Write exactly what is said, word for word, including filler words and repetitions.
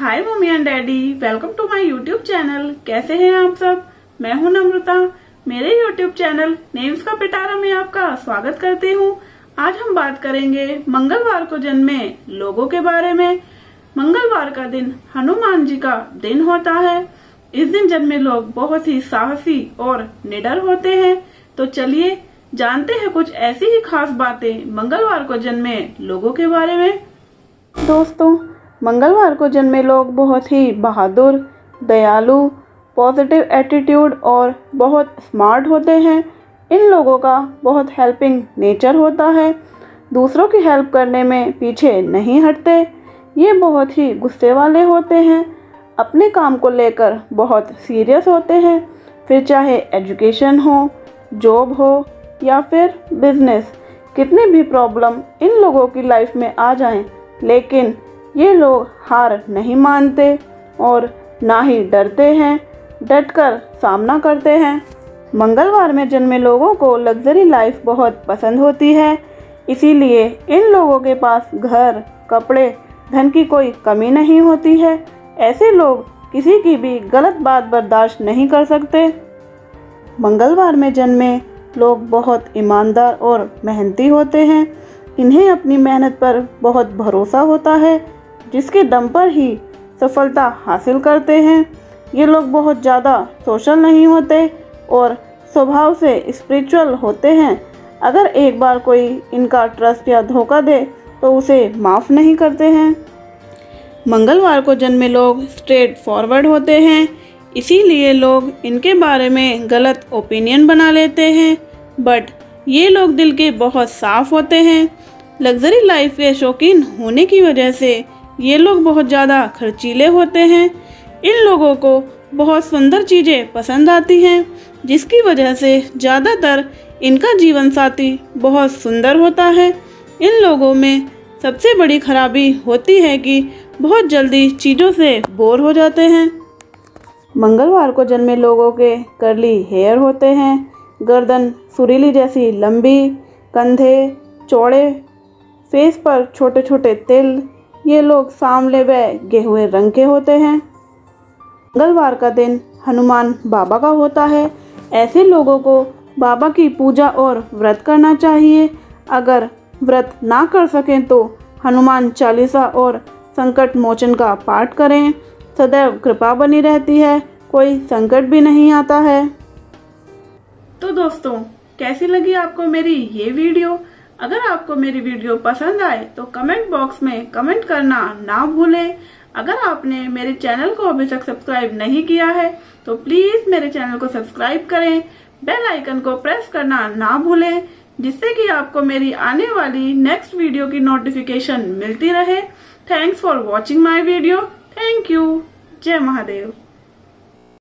Hi mummy and daddy, welcome to my YouTube channel. कैसे हैं आप सब? मैं हूं नम्रता। मेरे यूट्यूब चैनल नेम्स का पिटारा में आपका स्वागत करती हूं। आज हम बात करेंगे मंगलवार को जन्मे लोगों के बारे में। मंगलवार का दिन हनुमान जी का दिन होता है। इस दिन जन्मे लोग बहुत ही साहसी और निडर होते हैं। तो चलिए जानते हैं कुछ ऐसी ही खास बातें मंगलवार को जन्मे लोगों के बारे में। दोस्तों, मंगलवार को जन्मे लोग बहुत ही बहादुर, दयालु, पॉजिटिव एटीट्यूड और बहुत स्मार्ट होते हैं। इन लोगों का बहुत हेल्पिंग नेचर होता है। दूसरों की हेल्प करने में पीछे नहीं हटते। ये बहुत ही गुस्से वाले होते हैं। अपने काम को लेकर बहुत सीरियस होते हैं, फिर चाहे एजुकेशन हो, जॉब हो या फिर बिजनेस। कितनी भी प्रॉब्लम इन लोगों की लाइफ में आ जाए, लेकिन ये लोग हार नहीं मानते और ना ही डरते हैं। डटकर सामना करते हैं। मंगलवार में जन्मे लोगों को लग्जरी लाइफ बहुत पसंद होती है। इसीलिए इन लोगों के पास घर, कपड़े, धन की कोई कमी नहीं होती है। ऐसे लोग किसी की भी गलत बात बर्दाश्त नहीं कर सकते। मंगलवार में जन्मे लोग बहुत ईमानदार और मेहनती होते हैं। इन्हें अपनी मेहनत पर बहुत भरोसा होता है, जिसके दम पर ही सफलता हासिल करते हैं। ये लोग बहुत ज़्यादा सोशल नहीं होते और स्वभाव से स्पिरिचुअल होते हैं। अगर एक बार कोई इनका ट्रस्ट या धोखा दे तो उसे माफ़ नहीं करते हैं। मंगलवार को जन्मे लोग स्ट्रेट फॉरवर्ड होते हैं। इसीलिए लोग इनके बारे में गलत ओपिनियन बना लेते हैं। बट ये लोग दिल के बहुत साफ़ होते हैं। लग्जरी लाइफ के शौकीन होने की वजह से ये लोग बहुत ज़्यादा खर्चीले होते हैं। इन लोगों को बहुत सुंदर चीज़ें पसंद आती हैं, जिसकी वजह से ज़्यादातर इनका जीवन साथी बहुत सुंदर होता है। इन लोगों में सबसे बड़ी खराबी होती है कि बहुत जल्दी चीज़ों से बोर हो जाते हैं। मंगलवार को जन्मे लोगों के कर्ली हेयर होते हैं। गर्दन सुरीली जैसी लंबी, कंधे चौड़े, फेस पर छोटे छोटे तिल। ये लोग सांवले व गेहुए रंग के होते हैं। मंगलवार का दिन हनुमान बाबा का होता है। ऐसे लोगों को बाबा की पूजा और व्रत करना चाहिए। अगर व्रत ना कर सकें तो हनुमान चालीसा और संकट मोचन का पाठ करें। सदैव कृपा बनी रहती है, कोई संकट भी नहीं आता है। तो दोस्तों, कैसी लगी आपको मेरी ये वीडियो? अगर आपको मेरी वीडियो पसंद आए तो कमेंट बॉक्स में कमेंट करना ना भूलें। अगर आपने मेरे चैनल को अभी तक सब्सक्राइब नहीं किया है तो प्लीज मेरे चैनल को सब्सक्राइब करें। बेल आइकन को प्रेस करना ना भूलें, जिससे कि आपको मेरी आने वाली नेक्स्ट वीडियो की नोटिफिकेशन मिलती रहे। Thanks for watching my video. Thank you. जय महादेव।